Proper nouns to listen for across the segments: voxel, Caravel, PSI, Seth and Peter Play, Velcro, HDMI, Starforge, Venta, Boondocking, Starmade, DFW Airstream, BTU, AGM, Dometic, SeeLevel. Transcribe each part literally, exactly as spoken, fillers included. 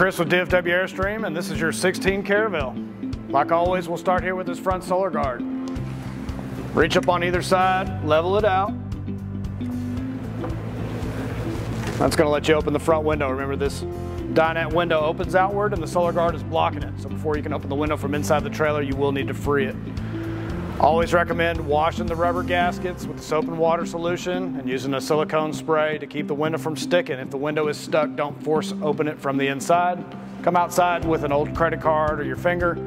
Chris with D F W Airstream, and this is your sixteen Caravel. Like always, we'll start here with this front solar guard. Reach up on either side, level it out. That's going to let you open the front window. Remember, this dinette window opens outward and the solar guard is blocking it. So before you can open the window from inside the trailer, you will need to free it. Always recommend washing the rubber gaskets with the soap and water solution and using a silicone spray to keep the window from sticking. If the window is stuck, don't force open it from the inside. Come outside with an old credit card or your finger,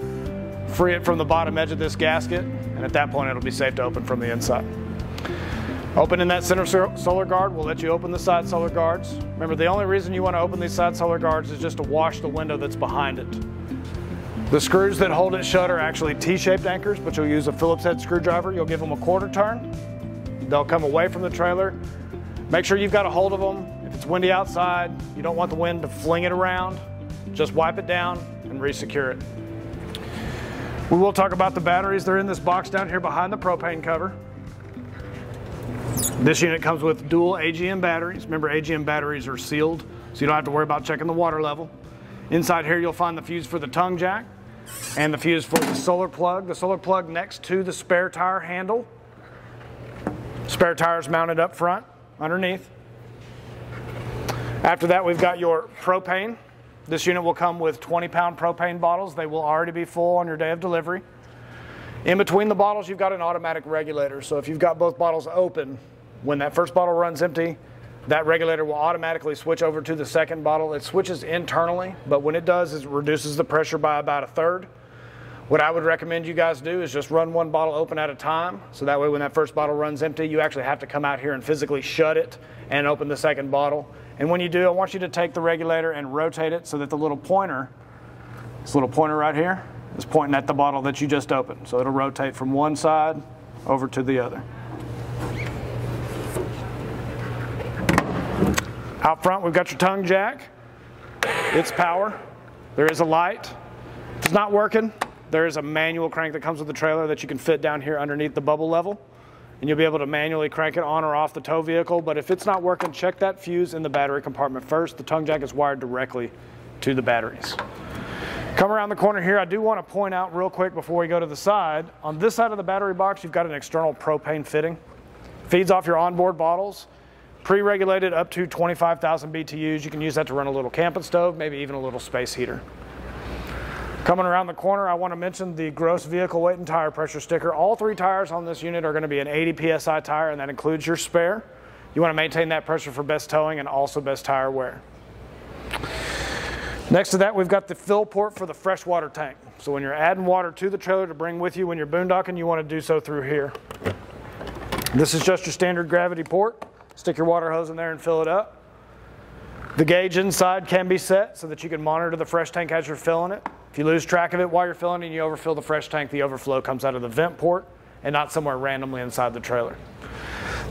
free it from the bottom edge of this gasket, and at that point it'll be safe to open from the inside. Opening that center solar guard will let you open the side solar guards. Remember, the only reason you want to open these side solar guards is just to wash the window that's behind it. The screws that hold it shut are actually T-shaped anchors, but you'll use a Phillips head screwdriver. You'll give them a quarter turn. They'll come away from the trailer. Make sure you've got a hold of them. If it's windy outside, you don't want the wind to fling it around. Just wipe it down and re-secure it. We will talk about the batteries. They're in this box down here behind the propane cover. This unit comes with dual A G M batteries. Remember, A G M batteries are sealed, so you don't have to worry about checking the water level. Inside here, you'll find the fuse for the tongue jack and the fuse for the solar plug. The solar plug next to the spare tire handle. Spare tire's mounted up front, underneath. After that, we've got your propane. This unit will come with twenty pound propane bottles. They will already be full on your day of delivery. In between the bottles, you've got an automatic regulator. So if you've got both bottles open, when that first bottle runs empty, that regulator will automatically switch over to the second bottle. It switches internally, but when it does, it reduces the pressure by about a third. What I would recommend you guys do is just run one bottle open at a time, so that way when that first bottle runs empty, you actually have to come out here and physically shut it and open the second bottle. And when you do, I want you to take the regulator and rotate it so that the little pointer, this little pointer right here, is pointing at the bottle that you just opened. So it'll rotate from one side over to the other. Out front, we've got your tongue jack, its power. There is a light. If it's not working, there is a manual crank that comes with the trailer that you can fit down here underneath the bubble level, and you'll be able to manually crank it on or off the tow vehicle. But if it's not working, check that fuse in the battery compartment first. The tongue jack is wired directly to the batteries. Come around the corner here. I do want to point out real quick before we go to the side, on this side of the battery box, you've got an external propane fitting. Feeds off your onboard bottles, pre-regulated up to twenty-five thousand B T Us. You can use that to run a little camping stove, maybe even a little space heater. Coming around the corner, I want to mention the gross vehicle weight and tire pressure sticker. All three tires on this unit are going to be an eighty P S I tire, and that includes your spare. You want to maintain that pressure for best towing and also best tire wear. Next to that, we've got the fill port for the freshwater tank. So when you're adding water to the trailer to bring with you when you're boondocking, you want to do so through here. This is just your standard gravity port. Stick your water hose in there and fill it up. The gauge inside can be set so that you can monitor the fresh tank as you're filling it. If you lose track of it while you're filling it and you overfill the fresh tank, the overflow comes out of the vent port and not somewhere randomly inside the trailer.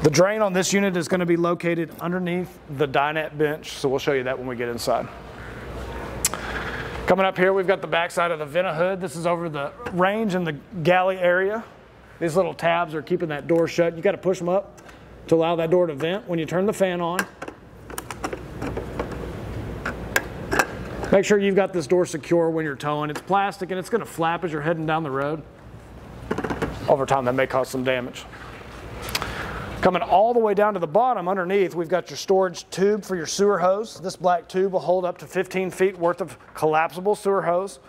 The drain on this unit is going to be located underneath the dinette bench, so we'll show you that when we get inside. Coming up here, we've got the backside of the Venta hood. This is over the range and the galley area. These little tabs are keeping that door shut. You've got to push them up to allow that door to vent when you turn the fan on. Make sure you've got this door secure when you're towing. It's plastic and it's going to flap as you're heading down the road. Over time, that may cause some damage. Coming all the way down to the bottom underneath, we've got your storage tube for your sewer hose. This black tube will hold up to fifteen feet worth of collapsible sewer hose.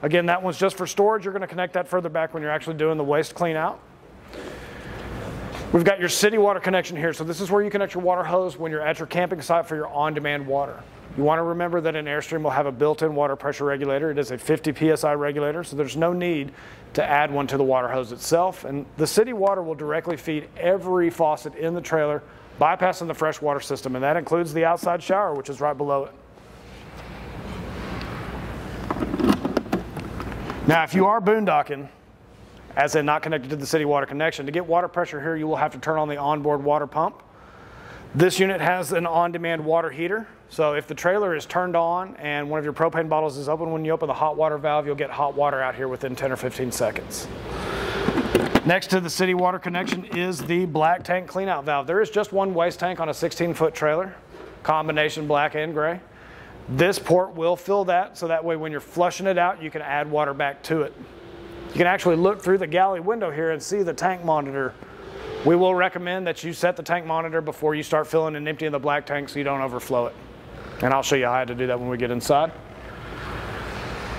Again, that one's just for storage. You're going to connect that further back when you're actually doing the waste clean out. We've got your city water connection here. So this is where you connect your water hose when you're at your camping site for your on-demand water. You want to remember that an Airstream will have a built-in water pressure regulator. It is a fifty P S I regulator, so there's no need to add one to the water hose itself. And the city water will directly feed every faucet in the trailer, bypassing the freshwater system, and that includes the outside shower, which is right below it. Now, if you are boondocking, as they're not connected to the city water connection, to get water pressure here, you will have to turn on the onboard water pump. This unit has an on-demand water heater, so if the trailer is turned on and one of your propane bottles is open, when you open the hot water valve, you'll get hot water out here within ten or fifteen seconds. Next to the city water connection is the black tank cleanout valve. There is just one waste tank on a sixteen foot trailer, combination black and gray. This port will fill that, so that way when you're flushing it out, you can add water back to it. You can actually look through the galley window here and see the tank monitor. We will recommend that you set the tank monitor before you start filling and emptying the black tank so you don't overflow it. And I'll show you how to do that when we get inside.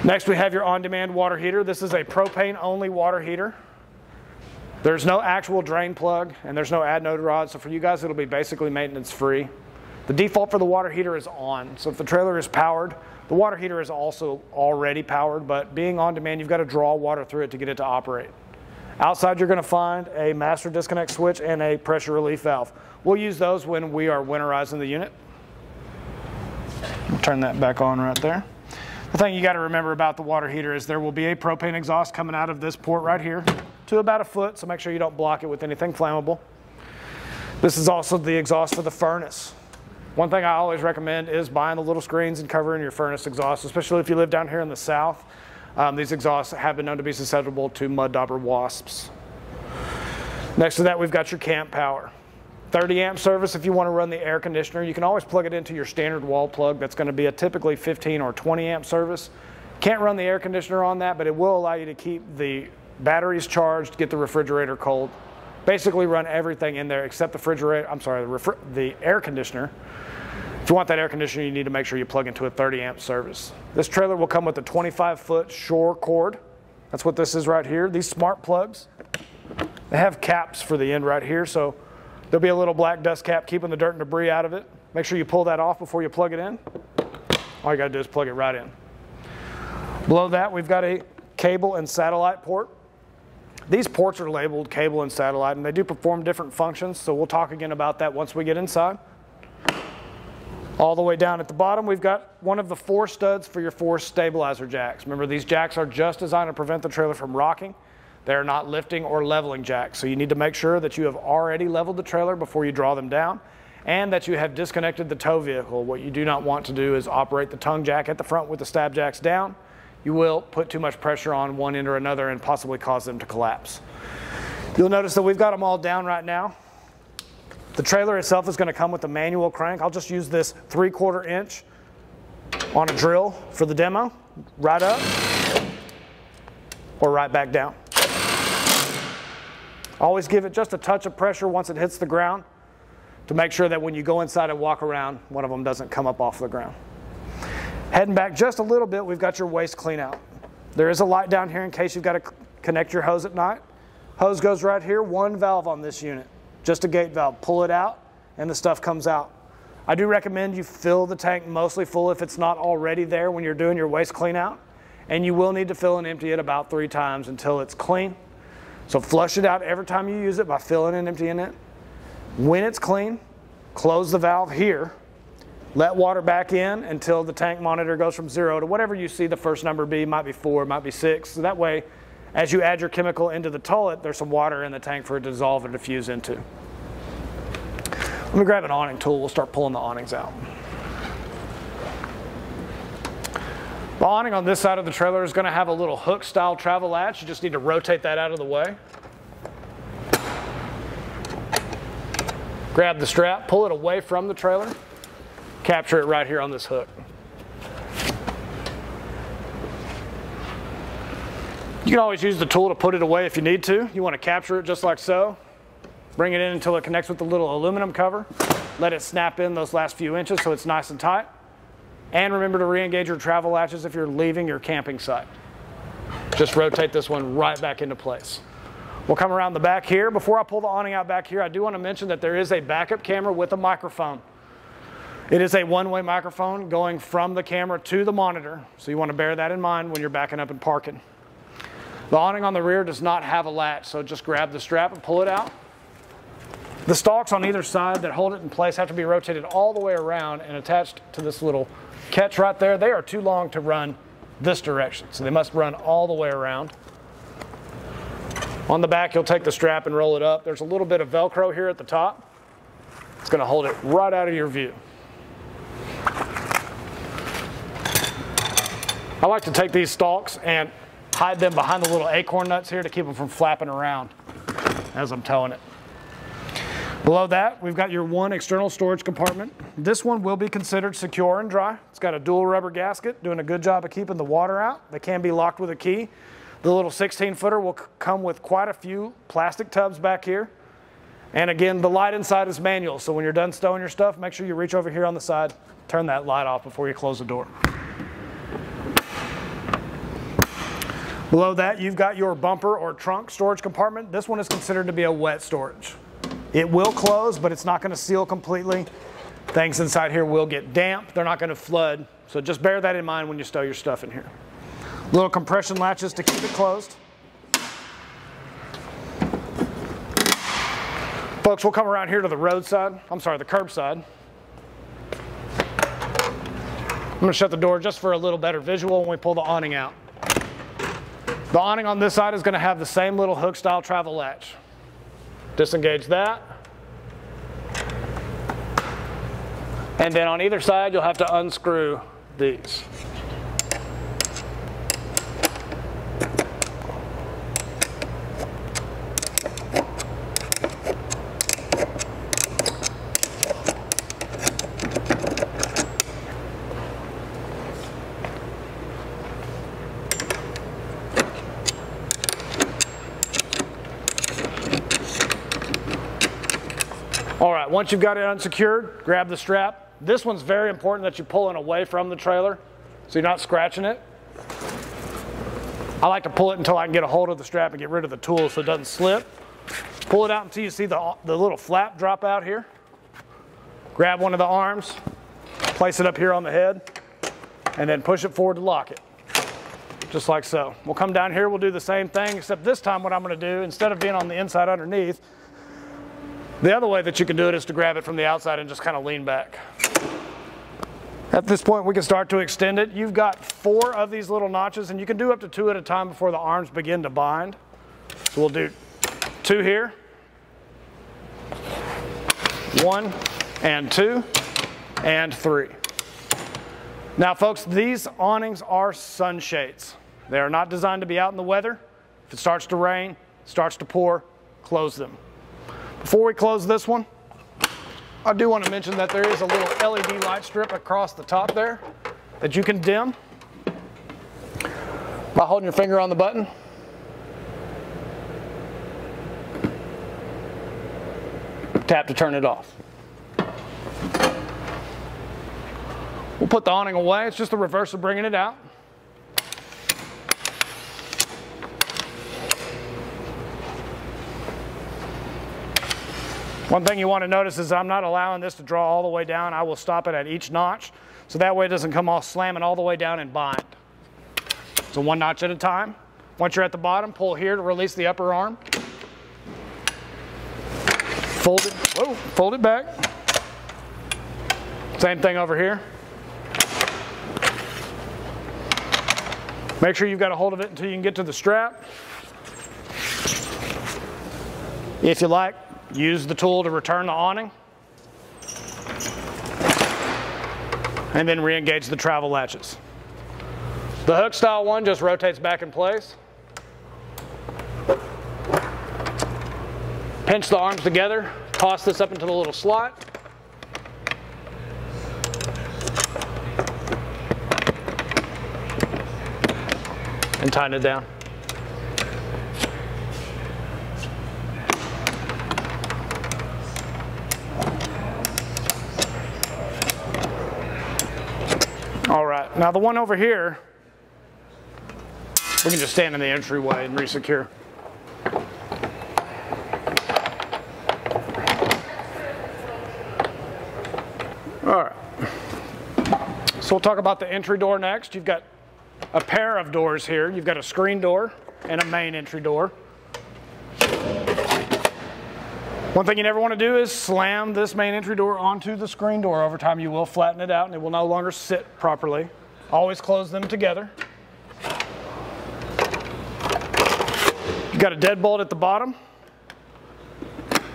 Next, we have your on-demand water heater. This is a propane-only water heater. There's no actual drain plug, and there's no adnode rod, so for you guys, it'll be basically maintenance-free. The default for the water heater is on, so if the trailer is powered, the water heater is also already powered, but being on demand, you've got to draw water through it to get it to operate. Outside, you're going to find a master disconnect switch and a pressure relief valve. We'll use those when we are winterizing the unit. We'll turn that back on right there. The thing you got to remember about the water heater is there will be a propane exhaust coming out of this port right here to about a foot, so make sure you don't block it with anything flammable. This is also the exhaust for the furnace. One thing I always recommend is buying the little screens and covering your furnace exhaust, especially if you live down here in the south. Um, these exhausts have been known to be susceptible to mud dauber wasps. Next to that, we've got your camp power. thirty amp service if you want to run the air conditioner. You can always plug it into your standard wall plug. That's going to be a typically fifteen or twenty amp service. Can't run the air conditioner on that, but it will allow you to keep the batteries charged, get the refrigerator cold. Basically run everything in there except the refrigerator, I'm sorry, the, the air conditioner. If you want that air conditioner, you need to make sure you plug into a thirty amp service. This trailer will come with a twenty-five foot shore cord. That's what this is right here. These smart plugs, they have caps for the end right here, so there'll be a little black dust cap keeping the dirt and debris out of it. Make sure you pull that off before you plug it in. All you gotta do is plug it right in. Below that, we've got a cable and satellite port. These ports are labeled cable and satellite, and they do perform different functions, so we'll talk again about that once we get inside. All the way down at the bottom, we've got one of the four studs for your four stabilizer jacks. Remember, these jacks are just designed to prevent the trailer from rocking. They're not lifting or leveling jacks, so you need to make sure that you have already leveled the trailer before you draw them down, and that you have disconnected the tow vehicle. What you do not want to do is operate the tongue jack at the front with the stab jacks down. You will put too much pressure on one end or another and possibly cause them to collapse. You'll notice that we've got them all down right now. The trailer itself is going to come with a manual crank. I'll just use this three-quarter inch on a drill for the demo. Right up or right back down. Always give it just a touch of pressure once it hits the ground to make sure that when you go inside and walk around, one of them doesn't come up off the ground. Heading back just a little bit, we've got your waste clean out. There is a light down here in case you've got to connect your hose at night. Hose goes right here, one valve on this unit, just a gate valve. Pull it out and the stuff comes out. I do recommend you fill the tank mostly full if it's not already there when you're doing your waste clean out, and you will need to fill and empty it about three times until it's clean. So flush it out every time you use it by filling and emptying it. When it's clean, close the valve here. Let water back in until the tank monitor goes from zero to whatever you see the first number be. Might be four, might be six. So that way, as you add your chemical into the tullet, there's some water in the tank for it to dissolve or diffuse into. Let me grab an awning tool. We'll start pulling the awnings out. The awning on this side of the trailer is going to have a little hook-style travel latch. You just need to rotate that out of the way. Grab the strap, pull it away from the trailer. Capture it right here on this hook. You can always use the tool to put it away if you need to. You want to capture it just like so. Bring it in until it connects with the little aluminum cover. Let it snap in those last few inches so it's nice and tight. And remember to re-engage your travel latches if you're leaving your camping site. Just rotate this one right back into place. We'll come around the back here. Before I pull the awning out back here, I do want to mention that there is a backup camera with a microphone. It is a one-way microphone going from the camera to the monitor, so you want to bear that in mind when you're backing up and parking. The awning on the rear does not have a latch, so just grab the strap and pull it out. The stalks on either side that hold it in place have to be rotated all the way around and attached to this little catch right there. They are too long to run this direction, so they must run all the way around. On the back, you'll take the strap and roll it up. There's a little bit of Velcro here at the top. It's going to hold it right out of your view. I like to take these stalks and hide them behind the little acorn nuts here to keep them from flapping around as I'm towing it. Below that, we've got your one external storage compartment. This one will be considered secure and dry. It's got a dual rubber gasket, doing a good job of keeping the water out. They can be locked with a key. The little sixteen footer will come with quite a few plastic tubs back here. And again, the light inside is manual, so when you're done stowing your stuff, make sure you reach over here on the side, turn that light off before you close the door. Below that, you've got your bumper or trunk storage compartment. This one is considered to be a wet storage. It will close, but it's not going to seal completely. Things inside here will get damp. They're not going to flood, so just bear that in mind when you stow your stuff in here. Little compression latches to keep it closed. Folks, we'll come around here to the roadside. I'm sorry, the curbside. I'm going to shut the door just for a little better visual when we pull the awning out. The awning on this side is going to have the same little hook style travel latch. Disengage that. And then on either side, you'll have to unscrew these. All right, once you've got it unsecured, grab the strap. This one's very important that you pull it away from the trailer so you're not scratching it. I like to pull it until I can get a hold of the strap and get rid of the tool so it doesn't slip. Pull it out until you see the, the little flap drop out here. Grab one of the arms, place it up here on the head, and then push it forward to lock it, just like so. We'll come down here, we'll do the same thing, except this time what I'm gonna do, instead of being on the inside underneath, the other way that you can do it is to grab it from the outside and just kind of lean back. At this point, we can start to extend it. You've got four of these little notches, and you can do up to two at a time before the arms begin to bind. So we'll do two here, one and two and three. Now, folks, these awnings are sunshades. They are not designed to be out in the weather. If it starts to rain, starts to pour, close them. Before we close this one, I do want to mention that there is a little L E D light strip across the top there that you can dim by holding your finger on the button. Tap to turn it off. We'll put the awning away. It's just the reverse of bringing it out. One thing you want to notice is I'm not allowing this to draw all the way down. I will stop it at each notch, so that way it doesn't come off slamming all the way down and bind. So one notch at a time. Once you're at the bottom, pull here to release the upper arm. Fold it, whoa, fold it back. Same thing over here. Make sure you've got a hold of it until you can get to the strap. If you like, use the tool to return the awning, and then re-engage the travel latches. The hook style one just rotates back in place. Pinch the arms together, toss this up into the little slot. And tighten it down. All right, now the one over here, we can just stand in the entryway and re-secure. All right, so we'll talk about the entry door next. You've got a pair of doors here. You've got a screen door and a main entry door. One thing you never want to do is slam this main entry door onto the screen door. Over time, you will flatten it out and it will no longer sit properly. Always close them together. You've got a deadbolt at the bottom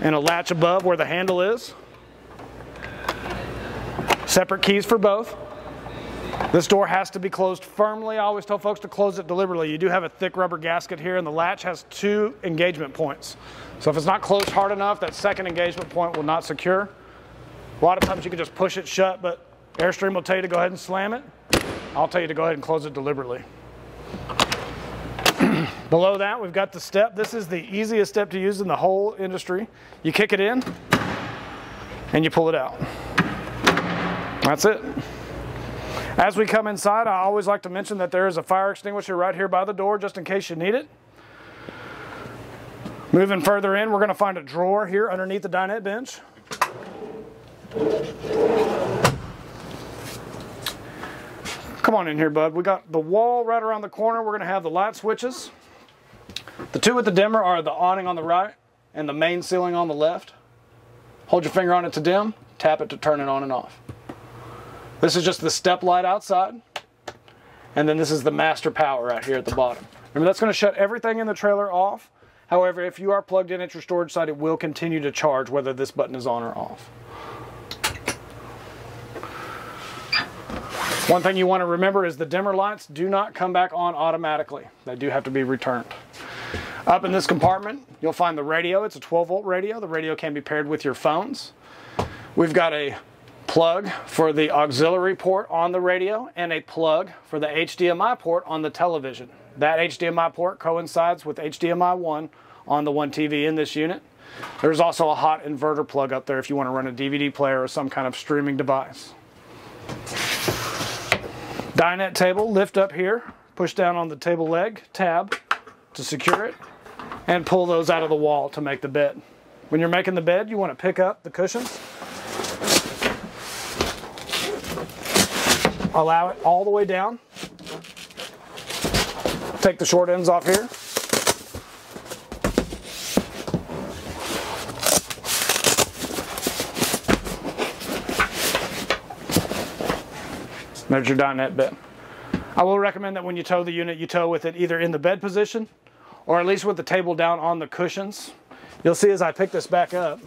and a latch above where the handle is. Separate keys for both. This door has to be closed firmly. I always tell folks to close it deliberately. You do have a thick rubber gasket here, and the latch has two engagement points. So if it's not closed hard enough, that second engagement point will not secure. A lot of times you can just push it shut, but Airstream will tell you to go ahead and slam it. I'll tell you to go ahead and close it deliberately. Below that, we've got the step. This is the easiest step to use in the whole industry. You kick it in, and you pull it out. That's it. As we come inside, I always like to mention that there is a fire extinguisher right here by the door, just in case you need it. Moving further in, we're going to find a drawer here underneath the dinette bench. Come on in here, bud. We got the wall right around the corner. We're going to have the light switches. The two with the dimmer are the awning on the right and the main ceiling on the left. Hold your finger on it to dim, tap it to turn it on and off. This is just the step light outside, and then this is the master power right here at the bottom. Remember, that's going to shut everything in the trailer off. However, if you are plugged in at your storage site, it will continue to charge whether this button is on or off. One thing you want to remember is the dimmer lights do not come back on automatically. They do have to be returned. Up in this compartment, you'll find the radio. It's a twelve volt radio. The radio can be paired with your phones. We've got a plug for the auxiliary port on the radio and a plug for the H D M I port on the television. That H D M I port coincides with H D M I one on the one T V in this unit. There's also a hot inverter plug up there if you want to run a D V D player or some kind of streaming device. Dinette table, lift up here, push down on the table leg tab to secure it, and pull those out of the wall to make the bed. When you're making the bed, you want to pick up the cushions. Allow it all the way down. Take the short ends off here. There's your dinette bed. I will recommend that when you tow the unit, you tow with it either in the bed position or at least with the table down on the cushions. You'll see as I pick this back up,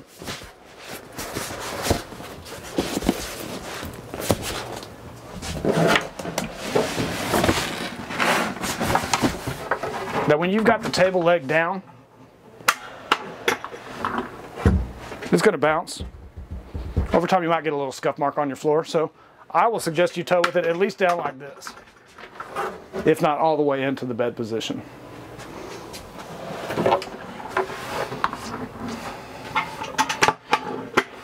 that when you've got the table leg down, it's going to bounce. Over time you might get a little scuff mark on your floor, so I will suggest you tow with it at least down like this, if not all the way into the bed position.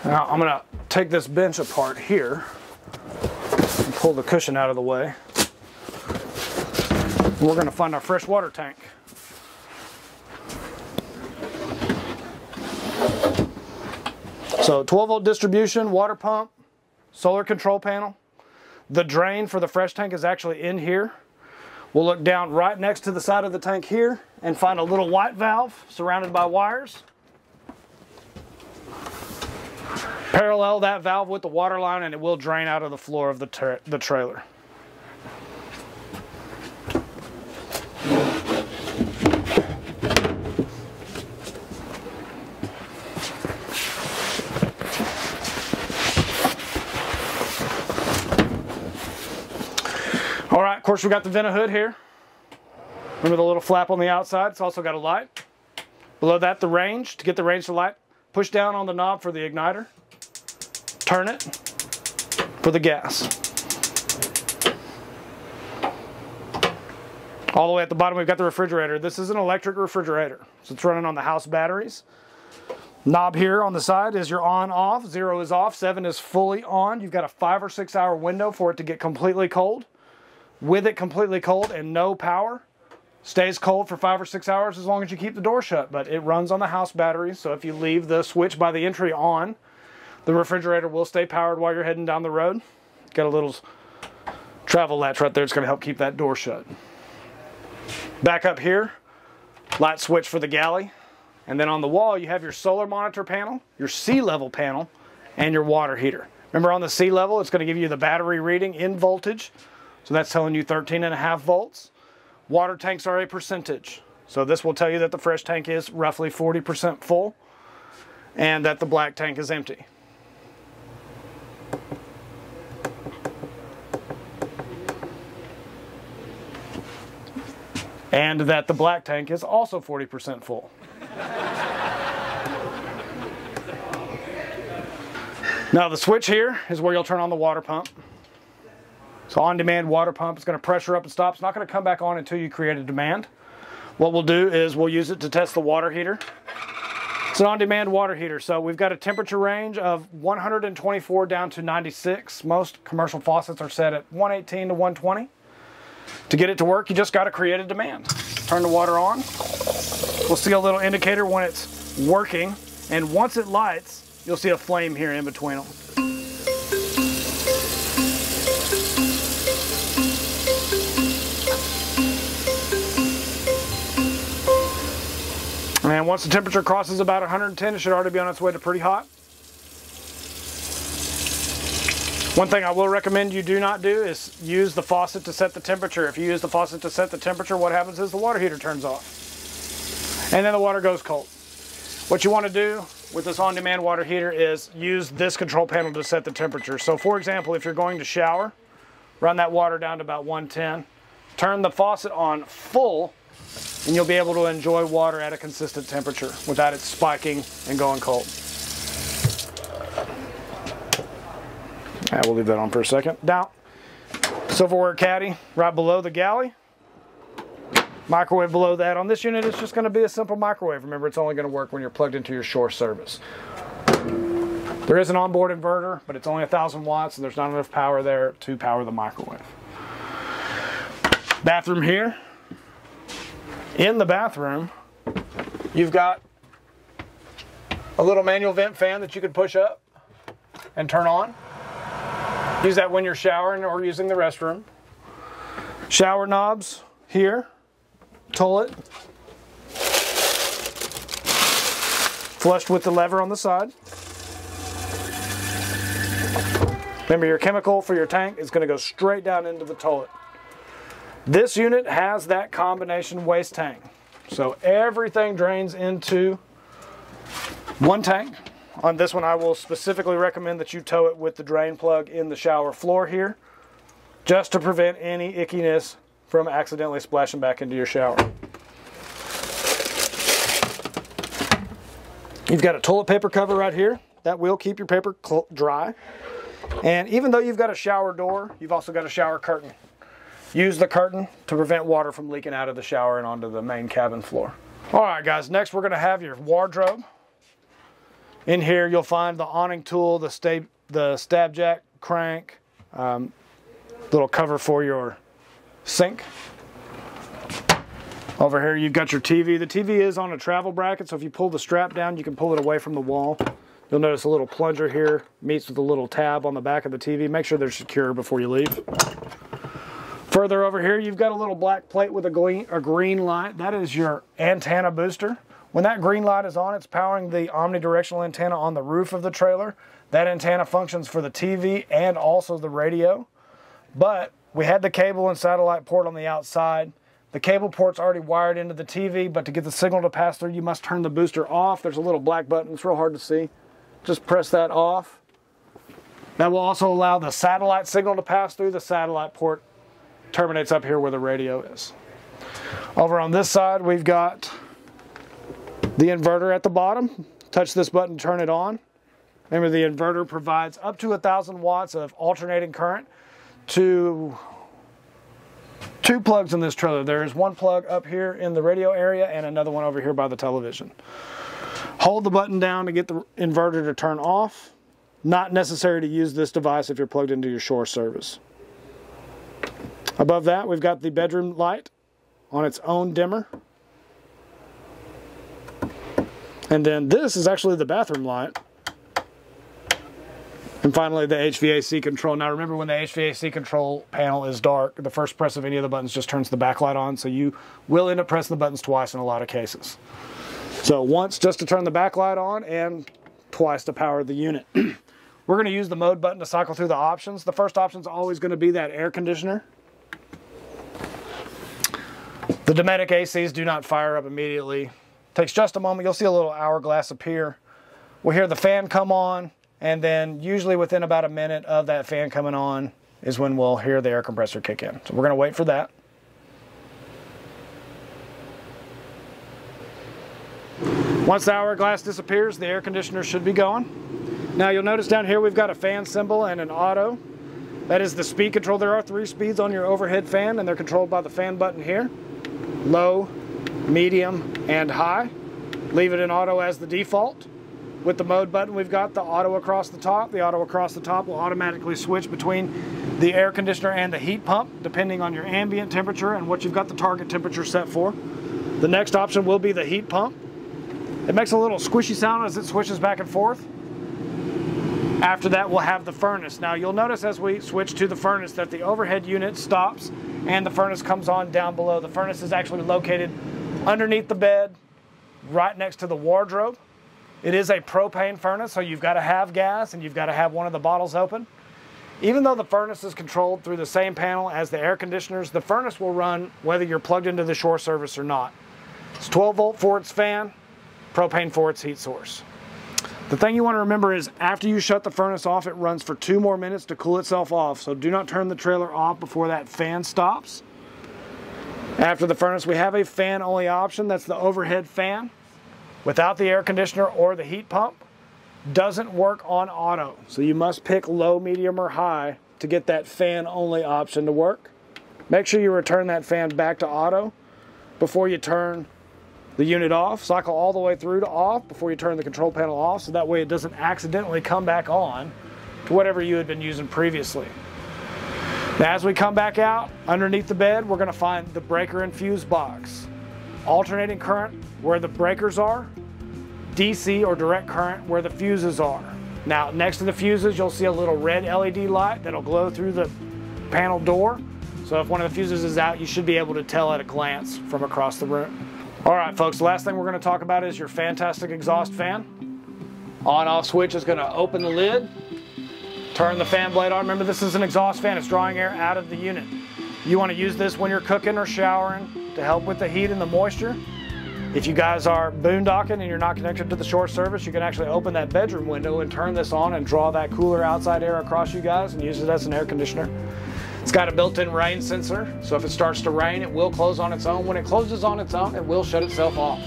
Now I'm going to take this bench apart here and pull the cushion out of the way. We're going to find our fresh water tank. So twelve volt distribution, water pump, solar control panel. The drain for the fresh tank is actually in here. We'll look down right next to the side of the tank here and find a little white valve surrounded by wires. Parallel that valve with the water line and it will drain out of the floor of the, tra the trailer. All right, of course, we got the vent hood here. Remember the little flap on the outside? It's also got a light. Below that, the range. To get the range to light, push down on the knob for the igniter. Turn it for the gas. All the way at the bottom, we've got the refrigerator. This is an electric refrigerator, so it's running on the house batteries. Knob here on the side is your on-off. Zero is off, seven is fully on. You've got a five or six hour window for it to get completely cold. With it completely cold and no power, stays cold for five or six hours as long as you keep the door shut, but it runs on the house batteries, so if you leave the switch by the entry on, the refrigerator will stay powered while you're heading down the road. Got a little travel latch right there. It's going to help keep that door shut. Back up here, light switch for the galley, and then on the wall you have your solar monitor panel, your SeeLevel panel, and your water heater. Remember, on the SeeLevel, it's going to give you the battery reading in voltage. So that's telling you thirteen and a half volts. Water tanks are a percentage. So this will tell you that the fresh tank is roughly forty percent full and that the black tank is empty. and that the black tank is also forty percent full. Now the switch here is where you'll turn on the water pump. So on-demand water pump is going to pressure up and stop. It's not going to come back on until you create a demand. What we'll do is we'll use it to test the water heater. It's an on-demand water heater, so we've got a temperature range of one hundred twenty-four down to ninety-six. Most commercial faucets are set at one eighteen to one twenty. To get it to work, you just got to create a demand. Turn the water on. We'll see a little indicator when it's working, and once it lights, you'll see a flame here in between them. And once the temperature crosses about one hundred ten, it should already be on its way to pretty hot. One thing I will recommend you do not do is use the faucet to set the temperature. If you use the faucet to set the temperature, what happens is the water heater turns off. And then the water goes cold. What you want to do with this on-demand water heater is use this control panel to set the temperature. So for example, if you're going to shower, run that water down to about one ten, turn the faucet on full, and you'll be able to enjoy water at a consistent temperature without it spiking and going cold. I will leave that on for a second. Now, silverware caddy right below the galley. Microwave below that. On this unit, it's just going to be a simple microwave. Remember, it's only going to work when you're plugged into your shore service. There is an onboard inverter, but it's only one thousand watts, and there's not enough power there to power the microwave. Bathroom here. In the bathroom, you've got a little manual vent fan that you can push up and turn on. Use that when you're showering or using the restroom. Shower knobs here, toilet, flushed with the lever on the side. Remember, your chemical for your tank is going to go straight down into the toilet. This unit has that combination waste tank. So everything drains into one tank. On this one, I will specifically recommend that you tow it with the drain plug in the shower floor here, just to prevent any ickiness from accidentally splashing back into your shower. You've got a toilet paper cover right here. That will keep your paper dry. And even though you've got a shower door, you've also got a shower curtain. Use the curtain to prevent water from leaking out of the shower and onto the main cabin floor. All right, guys, next we're gonna have your wardrobe. In here, you'll find the awning tool, the stab, the stab jack, crank, um, little cover for your sink. Over here, you've got your T V. The T V is on a travel bracket, so if you pull the strap down, you can pull it away from the wall. You'll notice a little plunger here, meets with a little tab on the back of the T V. Make sure they're secure before you leave. Further over here, you've got a little black plate with a green, a green light. That is your antenna booster. When that green light is on, it's powering the omnidirectional antenna on the roof of the trailer. That antenna functions for the T V and also the radio. But we had the cable and satellite port on the outside. The cable port's already wired into the T V, but to get the signal to pass through, you must turn the booster off. There's a little black button. It's real hard to see. Just press that off. That will also allow the satellite signal to pass through. The satellite port terminates up here where the radio is. Over on this side, we've got the inverter at the bottom. Touch this button, turn it on. Remember, the inverter provides up to one thousand watts of alternating current to two plugs in this trailer. There is one plug up here in the radio area and another one over here by the television. Hold the button down to get the inverter to turn off. Not necessary to use this device if you're plugged into your shore service. Above that, we've got the bedroom light on its own dimmer. And then this is actually the bathroom light. And finally, the H V A C control. Now remember, when the H V A C control panel is dark, the first press of any of the buttons just turns the backlight on, so you will end up pressing the buttons twice in a lot of cases. So once just to turn the backlight on and twice to power the unit. We're going to use the mode button to cycle through the options. The first option is always going to be that air conditioner. The Dometic A Cs do not fire up immediately. It takes just a moment. You'll see a little hourglass appear. We'll hear the fan come on, and then usually within about a minute of that fan coming on is when we'll hear the air compressor kick in. So we're going to wait for that. Once the hourglass disappears, the air conditioner should be going. Now you'll notice down here we've got a fan symbol and an auto. That is the speed control. There are three speeds on your overhead fan, and they're controlled by the fan button here. Low, medium, and high. Leave it in auto as the default. With the mode button, we've got the auto across the top. The auto across the top will automatically switch between the air conditioner and the heat pump, depending on your ambient temperature and what you've got the target temperature set for. The next option will be the heat pump. It makes a little squishy sound as it switches back and forth. After that, we'll have the furnace. Now you'll notice as we switch to the furnace that the overhead unit stops and the furnace comes on down below. The furnace is actually located underneath the bed, right next to the wardrobe. It is a propane furnace, so you've got to have gas and you've got to have one of the bottles open. Even though the furnace is controlled through the same panel as the air conditioners, the furnace will run whether you're plugged into the shore service or not. It's twelve volt for its fan, propane for its heat source. The thing you want to remember is after you shut the furnace off, it runs for two more minutes to cool itself off. So do not turn the trailer off before that fan stops. After the furnace, we have a fan only option. That's the overhead fan without the air conditioner or the heat pump. Doesn't work on auto. So you must pick low, medium, or high to get that fan only option to work. Make sure you return that fan back to auto before you turn the unit off. Cycle all the way through to off before you turn the control panel off, so that way it doesn't accidentally come back on to whatever you had been using previously. Now as we come back out, underneath the bed, we're gonna find the breaker and fuse box. Alternating current where the breakers are, D C or direct current where the fuses are. Now next to the fuses, you'll see a little red L E D light that'll glow through the panel door. So if one of the fuses is out, you should be able to tell at a glance from across the room. All right, folks, the last thing we're going to talk about is your fantastic exhaust fan. On-off switch is going to open the lid, turn the fan blade on. Remember, this is an exhaust fan. It's drawing air out of the unit. You want to use this when you're cooking or showering to help with the heat and the moisture. If you guys are boondocking and you're not connected to the shore service, you can actually open that bedroom window and turn this on and draw that cooler outside air across you guys and use it as an air conditioner. It's got a built-in rain sensor, so if it starts to rain, it will close on its own. When it closes on its own, it will shut itself off.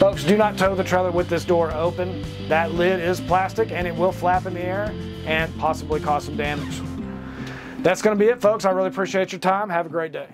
Folks, do not tow the trailer with this door open. That lid is plastic and it will flap in the air and possibly cause some damage. That's going to be it, folks. I really appreciate your time. Have a great day.